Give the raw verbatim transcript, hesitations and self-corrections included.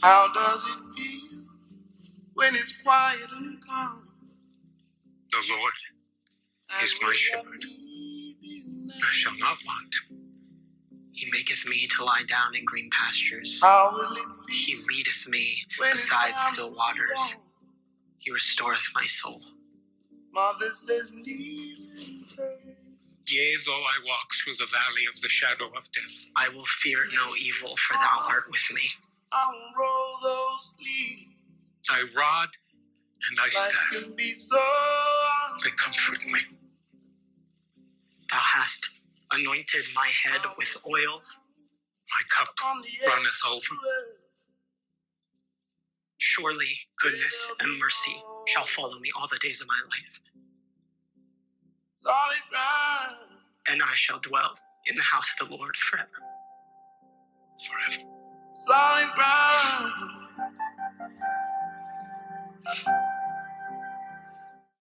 How does it feel when it's quiet and calm? The Lord is my shepherd. I shall not want. He maketh me to lie down in green pastures. How will it feel? He leadeth me beside still waters. Gone. He restoreth my soul. Mother says, yea, though I walk through the valley of the shadow of death, I will fear no evil, for thou art with me. I'll roll those sleeves. Thy rod and thy staff, they comfort me. Thou hast anointed my head with oil. My cup runneth over. Surely goodness and mercy shall follow me all the days of my life. And I shall dwell in the house of the Lord forever. Forever.